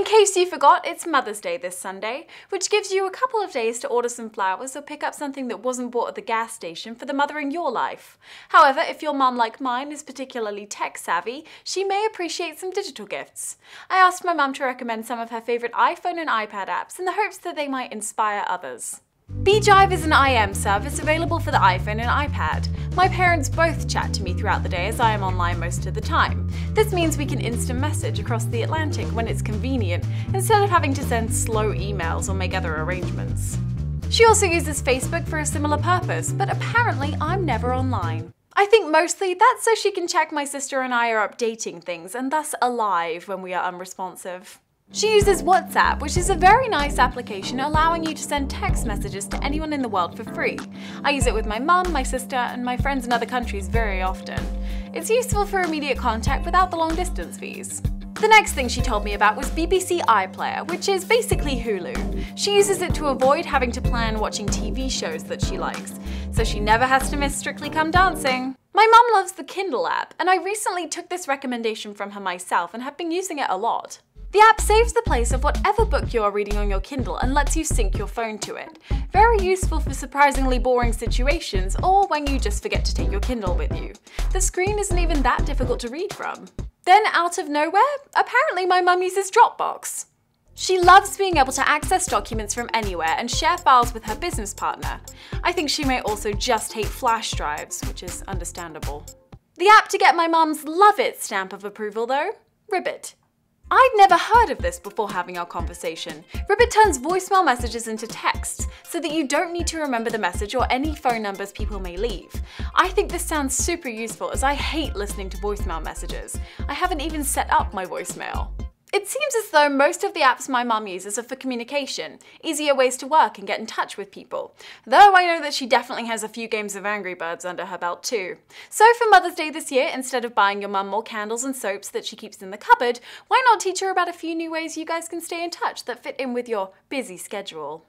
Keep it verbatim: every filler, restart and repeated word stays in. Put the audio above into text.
In case you forgot, it's Mother's Day this Sunday, which gives you a couple of days to order some flowers or pick up something that wasn't bought at the gas station for the mother in your life. However, if your mum, like mine, is particularly tech-savvy, she may appreciate some digital gifts. I asked my mum to recommend some of her favourite iPhone and iPad apps in the hopes that they might inspire others. Beejive is an I M service available for the iPhone and iPad. My parents both chat to me throughout the day as I am online most of the time. This means we can instant message across the Atlantic when it's convenient, instead of having to send slow emails or make other arrangements. She also uses Facebook for a similar purpose, but apparently I'm never online. I think mostly that's so she can check my sister and I are updating things and thus alive when we are unresponsive. She uses WhatsApp, which is a very nice application allowing you to send text messages to anyone in the world for free. I use it with my mum, my sister, and my friends in other countries very often. It's useful for immediate contact without the long distance fees. The next thing she told me about was B B C iPlayer, which is basically Hulu. She uses it to avoid having to plan watching T V shows that she likes, so she never has to miss Strictly Come Dancing. My mum loves the Kindle app, and I recently took this recommendation from her myself and have been using it a lot. The app saves the place of whatever book you are reading on your Kindle and lets you sync your phone to it. Very useful for surprisingly boring situations or when you just forget to take your Kindle with you. The screen isn't even that difficult to read from. Then out of nowhere, apparently my mum uses Dropbox. She loves being able to access documents from anywhere and share files with her business partner. I think she may also just hate flash drives, which is understandable. The app to get my mum's love it stamp of approval though, Ribbit. I'd never heard of this before having our conversation. Ribbit turns voicemail messages into texts so that you don't need to remember the message or any phone numbers people may leave. I think this sounds super useful as I hate listening to voicemail messages. I haven't even set up my voicemail. It seems as though most of the apps my mum uses are for communication, easier ways to work and get in touch with people. Though I know that she definitely has a few games of Angry Birds under her belt too. So for Mother's Day this year, instead of buying your mum more candles and soaps that she keeps in the cupboard, why not teach her about a few new ways you guys can stay in touch that fit in with your busy schedule?